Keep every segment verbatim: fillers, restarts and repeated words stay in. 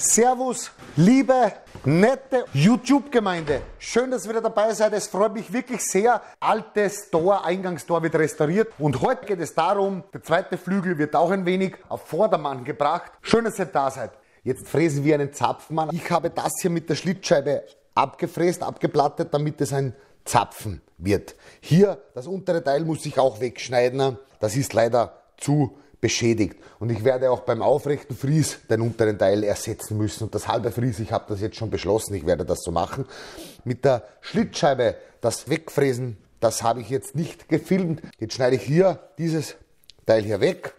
Servus, liebe, nette YouTube-Gemeinde. Schön, dass ihr wieder dabei seid. Es freut mich wirklich sehr. Altes Tor, Eingangstor wird restauriert. Und heute geht es darum, der zweite Flügel wird auch ein wenig auf Vordermann gebracht. Schön, dass ihr da seid. Jetzt fräsen wir einen Zapfen an. Ich habe das hier mit der Schlitzscheibe abgefräst, abgeplattet, damit es ein Zapfen wird. Hier, das untere Teil muss ich auch wegschneiden. Das ist leider zu beschädigt. Und ich werde auch beim aufrechten Fries den unteren Teil ersetzen müssen. Und das halbe Fries, ich habe das jetzt schon beschlossen, ich werde das so machen. Mit der Schlitzscheibe das wegfräsen, das habe ich jetzt nicht gefilmt. Jetzt schneide ich hier dieses Teil hier weg.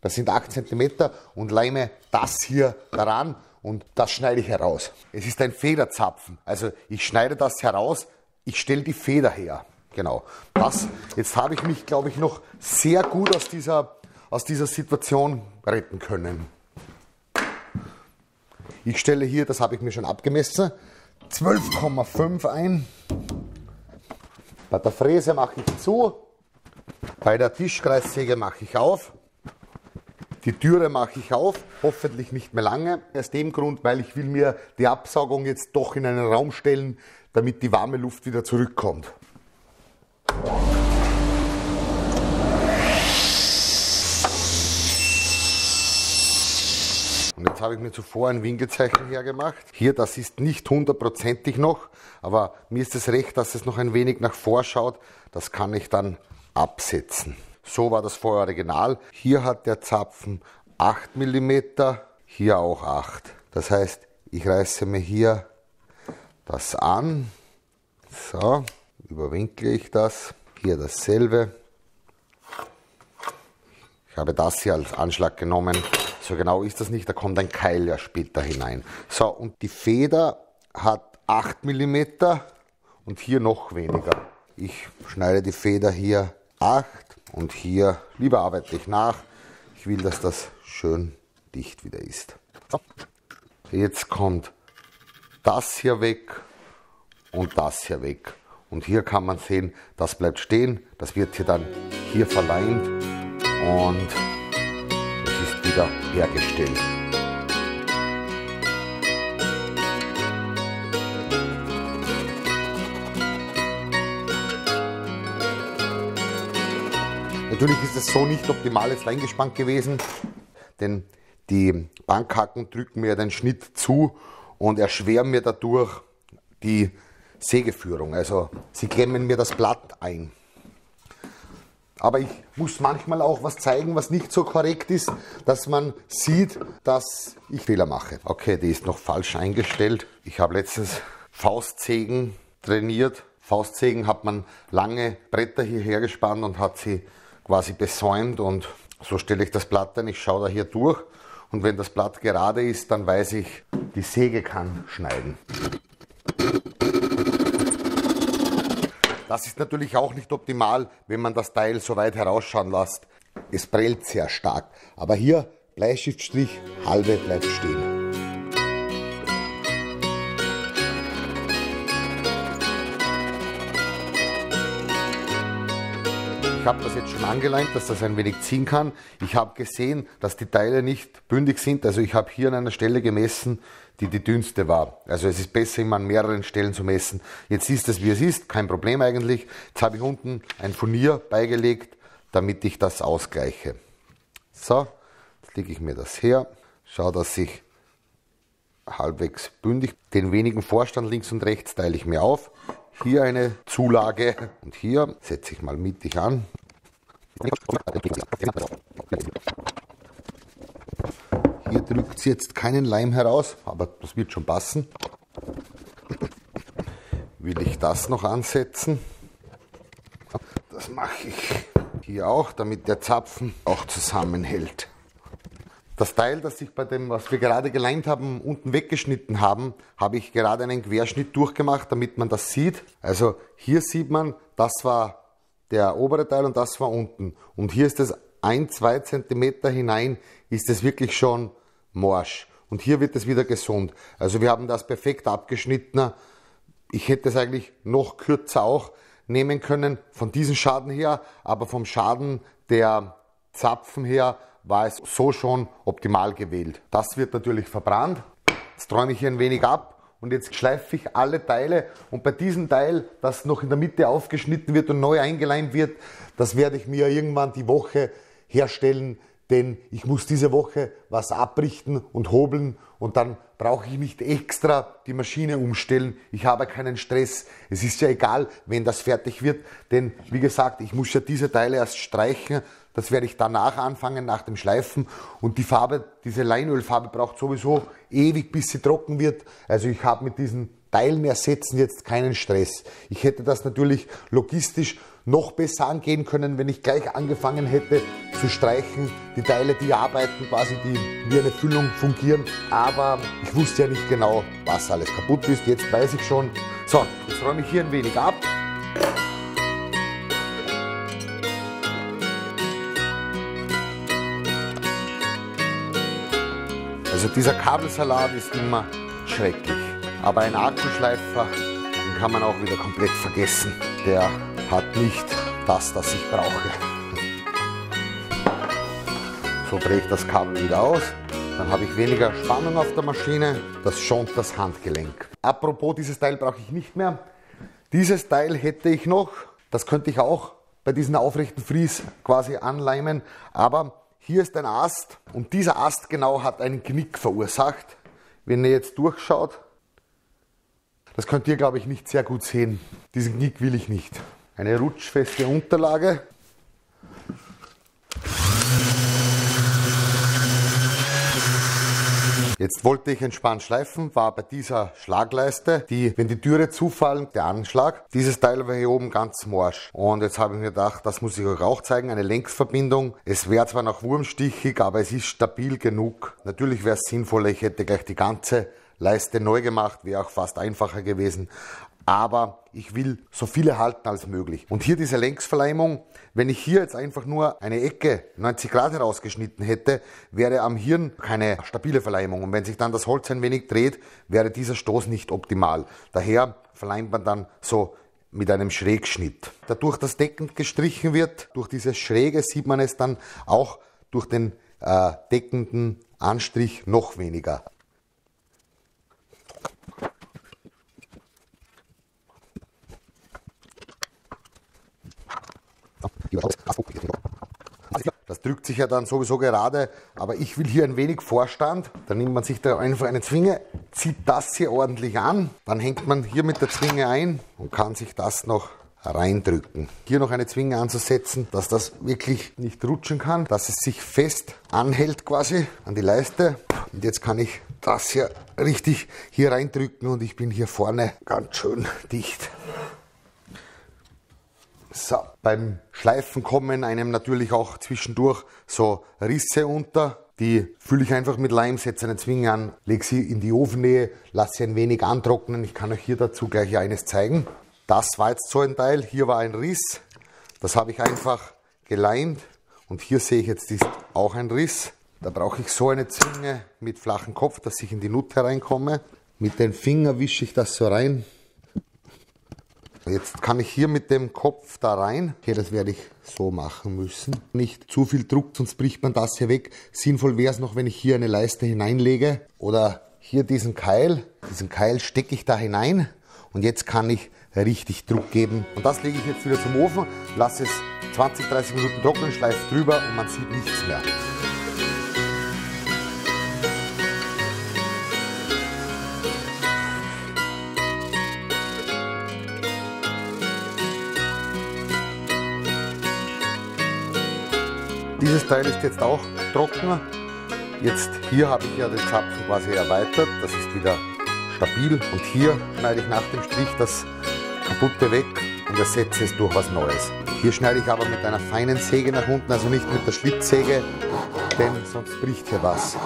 Das sind acht Zentimeter und leime das hier daran und das schneide ich heraus. Es ist ein Federzapfen. Also ich schneide das heraus, ich stelle die Feder her. Genau. Das, jetzt habe ich mich, glaube ich, noch sehr gut aus dieser aus dieser Situation retten können. Ich stelle hier, das habe ich mir schon abgemessen, zwölf Komma fünf ein. Bei der Fräse mache ich zu, bei der Tischkreissäge mache ich auf, die Türe mache ich auf, hoffentlich nicht mehr lange. Aus dem Grund, weil ich will mir die Absaugung jetzt doch in einen Raum stellen, damit die warme Luft wieder zurückkommt. Und jetzt habe ich mir zuvor ein Winkelzeichen hergemacht. Hier, das ist nicht hundertprozentig noch, aber mir ist es recht, dass es noch ein wenig nach vor schaut. Das kann ich dann absetzen. So war das vorher original. Hier hat der Zapfen acht Millimeter, hier auch acht. Das heißt, ich reiße mir hier das an. So, überwinkle ich das. Hier dasselbe. Ich habe das hier als Anschlag genommen. So genau ist das nicht, da kommt ein Keil ja später hinein. So, und die Feder hat acht Millimeter und hier noch weniger. Ich schneide die Feder hier acht und hier, lieber arbeite ich nach. Ich will, dass das schön dicht wieder ist. So. Jetzt kommt das hier weg und das hier weg. Und hier kann man sehen, das bleibt stehen. Das wird hier dann hier verleimt und wieder hergestellt. Natürlich ist es so nicht optimal jetzt eingespannt gewesen, denn die Bankhaken drücken mir den Schnitt zu und erschweren mir dadurch die Sägeführung. Also sie klemmen mir das Blatt ein. Aber ich muss manchmal auch was zeigen, was nicht so korrekt ist, dass man sieht, dass ich Fehler mache. Okay, die ist noch falsch eingestellt. Ich habe letztens Faustsägen trainiert. Faustsägen hat man lange Bretter hierher gespannt und hat sie quasi besäumt. Und so stelle ich das Blatt ein. Ich schaue da hier durch. Und wenn das Blatt gerade ist, dann weiß ich, die Säge kann schneiden. Das ist natürlich auch nicht optimal, wenn man das Teil so weit herausschauen lässt. Es prellt sehr stark. Aber hier, Bleistiftstrich, halbe bleibt stehen. Ich habe das jetzt schon angeleimt, dass das ein wenig ziehen kann. Ich habe gesehen, dass die Teile nicht bündig sind. Also ich habe hier an einer Stelle gemessen, die die dünnste war. Also es ist besser, immer an mehreren Stellen zu messen. Jetzt ist es, wie es ist, kein Problem eigentlich. Jetzt habe ich unten ein Furnier beigelegt, damit ich das ausgleiche. So, jetzt lege ich mir das her, schaue, dass ich halbwegs bündig. Den wenigen Vorstand links und rechts teile ich mir auf. Hier eine Zulage und hier setze ich mal mittig an. Hier drückt es jetzt keinen Leim heraus, aber das wird schon passen. Will ich das noch ansetzen? Das mache ich hier auch, damit der Zapfen auch zusammenhält. Das Teil, das ich bei dem, was wir gerade geleimt haben, unten weggeschnitten haben, habe ich gerade einen Querschnitt durchgemacht, damit man das sieht. Also hier sieht man, das war der obere Teil und das war unten. Und hier ist es ein bis zwei Zentimeter hinein, ist es wirklich schon morsch. Und hier wird es wieder gesund. Also wir haben das perfekt abgeschnitten. Ich hätte es eigentlich noch kürzer auch nehmen können von diesem Schaden her, aber vom Schaden der Zapfen her war es so schon optimal gewählt. Das wird natürlich verbrannt. Jetzt träume ich hier ein wenig ab und jetzt schleife ich alle Teile, und bei diesem Teil, das noch in der Mitte aufgeschnitten wird und neu eingeleimt wird, das werde ich mir irgendwann die Woche herstellen, denn ich muss diese Woche was abrichten und hobeln, und dann brauche ich nicht extra die Maschine umstellen. Ich habe keinen Stress. Es ist ja egal, wenn das fertig wird, denn wie gesagt, ich muss ja diese Teile erst streichen. Das werde ich danach anfangen, nach dem Schleifen. Und die Farbe, diese Leinölfarbe braucht sowieso ewig, bis sie trocken wird. Also ich habe mit diesen Teilen ersetzen jetzt keinen Stress. Ich hätte das natürlich logistisch noch besser angehen können, wenn ich gleich angefangen hätte zu streichen. Die Teile, die arbeiten quasi, die wie eine Füllung fungieren. Aber ich wusste ja nicht genau, was alles kaputt ist. Jetzt weiß ich schon. So, jetzt räume ich hier ein wenig ab. Also dieser Kabelsalat ist immer schrecklich, aber ein Akkuschleifer, den kann man auch wieder komplett vergessen. Der hat nicht das, das ich brauche. So drehe ich das Kabel wieder aus, dann habe ich weniger Spannung auf der Maschine, das schont das Handgelenk. Apropos, dieses Teil brauche ich nicht mehr. Dieses Teil hätte ich noch, das könnte ich auch bei diesem aufrechten Fries quasi anleimen, aber hier ist ein Ast, und dieser Ast genau hat einen Knick verursacht. Wenn ihr jetzt durchschaut, das könnt ihr, glaube ich, nicht sehr gut sehen. Diesen Knick will ich nicht. Eine rutschfeste Unterlage. Jetzt wollte ich entspannt schleifen, war bei dieser Schlagleiste, die, wenn die Türe zufallen, der Anschlag. Dieses Teil war hier oben ganz morsch. Und jetzt habe ich mir gedacht, das muss ich euch auch zeigen, eine Längsverbindung. Es wäre zwar noch wurmstichig, aber es ist stabil genug. Natürlich wäre es sinnvoller, ich hätte gleich die ganze Leiste neu gemacht, wäre auch fast einfacher gewesen. Aber ich will so viele halten als möglich. Und hier diese Längsverleimung, wenn ich hier jetzt einfach nur eine Ecke neunzig Grad herausgeschnitten hätte, wäre am Hirn keine stabile Verleimung. Und wenn sich dann das Holz ein wenig dreht, wäre dieser Stoß nicht optimal. Daher verleimt man dann so mit einem Schrägschnitt. Dadurch, dass deckend gestrichen wird, durch dieses Schräge sieht man es dann auch durch den äh, deckenden Anstrich noch weniger. Das drückt sich ja dann sowieso gerade, aber ich will hier ein wenig Vorstand. Dann nimmt man sich da einfach eine Zwinge, zieht das hier ordentlich an, dann hängt man hier mit der Zwinge ein und kann sich das noch reindrücken. Hier noch eine Zwinge anzusetzen, dass das wirklich nicht rutschen kann, dass es sich fest anhält quasi an die Leiste. Und jetzt kann ich das hier richtig hier reindrücken, und ich bin hier vorne ganz schön dicht. So, beim Schleifen kommen einem natürlich auch zwischendurch so Risse unter. Die fülle ich einfach mit Leim, setze eine Zwinge an, lege sie in die Ofennähe, lasse sie ein wenig antrocknen. Ich kann euch hier dazu gleich eines zeigen. Das war jetzt so ein Teil, hier war ein Riss, das habe ich einfach geleimt, und hier sehe ich jetzt ist auch ein Riss. Da brauche ich so eine Zwinge mit flachem Kopf, dass ich in die Nut hereinkomme. Mit dem Finger wische ich das so rein. Jetzt kann ich hier mit dem Kopf da rein. Okay, das werde ich so machen müssen. Nicht zu viel Druck, sonst bricht man das hier weg. Sinnvoll wäre es noch, wenn ich hier eine Leiste hineinlege. Oder hier diesen Keil. Diesen Keil stecke ich da hinein. Und jetzt kann ich richtig Druck geben. Und das lege ich jetzt wieder zum Ofen. Lasse es zwanzig bis dreißig Minuten trocknen, schleife drüber und man sieht nichts mehr. Dieses Teil ist jetzt auch trocken. Jetzt hier habe ich ja den Zapfen quasi erweitert. Das ist wieder stabil. Und hier schneide ich nach dem Strich das Kaputte weg und ersetze es durch was Neues. Hier schneide ich aber mit einer feinen Säge nach unten, also nicht mit der Schlitzsäge, denn sonst bricht hier was.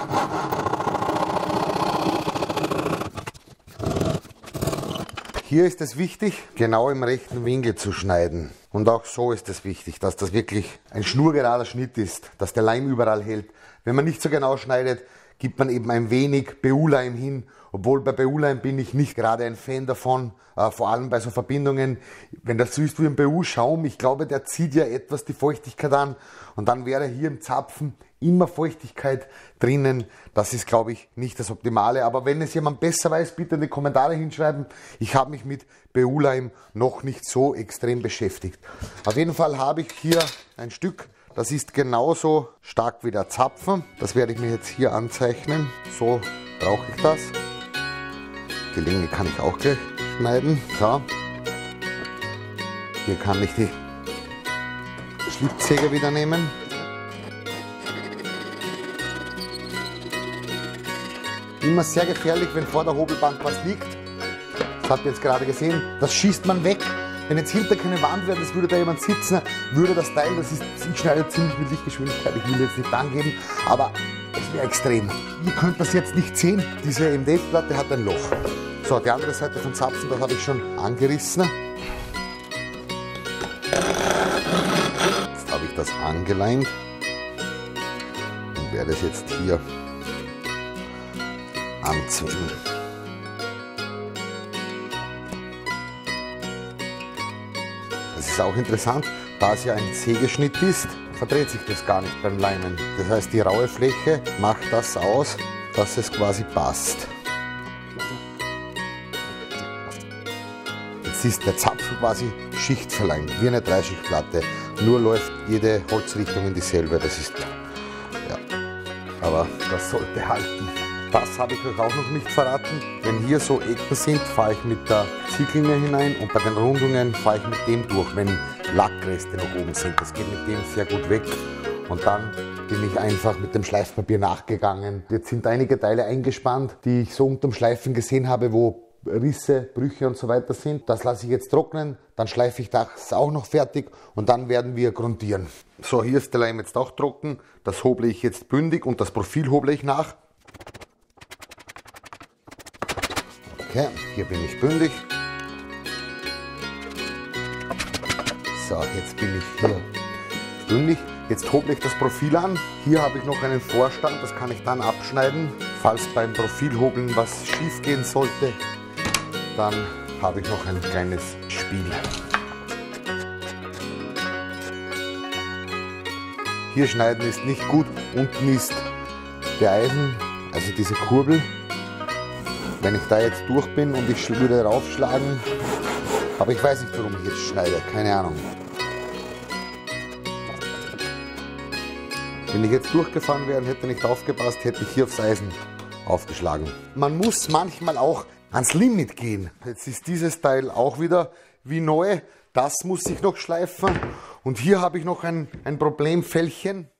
Hier ist es wichtig, genau im rechten Winkel zu schneiden. Und auch so ist es wichtig, dass das wirklich ein schnurgerader Schnitt ist, dass der Leim überall hält. Wenn man nicht so genau schneidet, gibt man eben ein wenig Beulheim hin, obwohl bei Beulheim bin ich nicht gerade ein Fan davon, äh, vor allem bei so Verbindungen, wenn das so ist wie ein Beu-Schaum, ich glaube, der zieht ja etwas die Feuchtigkeit an und dann wäre hier im Zapfen immer Feuchtigkeit drinnen, das ist, glaube ich, nicht das Optimale, aber wenn es jemand besser weiß, bitte in die Kommentare hinschreiben, ich habe mich mit Beuleim noch nicht so extrem beschäftigt. Auf jeden Fall habe ich hier ein Stück, das ist genauso stark wie der Zapfen, das werde ich mir jetzt hier anzeichnen, so brauche ich das. Die Länge kann ich auch gleich schneiden, so. Hier kann ich die Schlitzsäge wieder nehmen. Immer sehr gefährlich, wenn vor der Hobelbank was liegt. Das habt ihr jetzt gerade gesehen. Das schießt man weg. Wenn jetzt hinter keine Wand wäre, das würde da jemand sitzen, würde das Teil, das ist, ich schneide ziemlich mit Lichtgeschwindigkeit, ich will jetzt nicht angeben, aber es wäre extrem. Ihr könnt das jetzt nicht sehen. Diese M D F-Platte hat ein Loch. So, die andere Seite von Zapfen, das habe ich schon angerissen. Jetzt habe ich das angeleimt und werde es jetzt hier anzwingen. Das ist auch interessant, da es ja ein Sägeschnitt ist, verdreht sich das gar nicht beim Leimen. Das heißt, die raue Fläche macht das aus, dass es quasi passt. Jetzt ist der Zapfen quasi schichtverleimt, wie eine Dreischichtplatte. Nur läuft jede Holzrichtung in dieselbe. Das ist, ja, aber das sollte halten. Das habe ich euch auch noch nicht verraten. Wenn hier so Ecken sind, fahre ich mit der Zieglinge hinein und bei den Rundungen fahre ich mit dem durch, wenn Lackreste noch oben sind. Das geht mit dem sehr gut weg. Und dann bin ich einfach mit dem Schleifpapier nachgegangen. Jetzt sind einige Teile eingespannt, die ich so unterm Schleifen gesehen habe, wo Risse, Brüche und so weiter sind. Das lasse ich jetzt trocknen, dann schleife ich das auch noch fertig und dann werden wir grundieren. So, hier ist der Leim jetzt auch trocken. Das hoble ich jetzt bündig und das Profil hoble ich nach. Okay, hier bin ich bündig. So, jetzt bin ich hier bündig. Jetzt hoble ich das Profil an. Hier habe ich noch einen Vorstand, das kann ich dann abschneiden. Falls beim Profilhobeln was schief gehen sollte, dann habe ich noch ein kleines Spiel. Hier schneiden ist nicht gut. Unten ist der Eisen, also diese Kurbel. Wenn ich da jetzt durch bin und ich würde raufschlagen, aber ich weiß nicht, warum ich jetzt schneide, keine Ahnung. Wenn ich jetzt durchgefahren wäre und hätte nicht aufgepasst, hätte ich hier aufs Eisen aufgeschlagen. Man muss manchmal auch ans Limit gehen. Jetzt ist dieses Teil auch wieder wie neu, das muss ich noch schleifen und hier habe ich noch ein, ein Problemfällchen.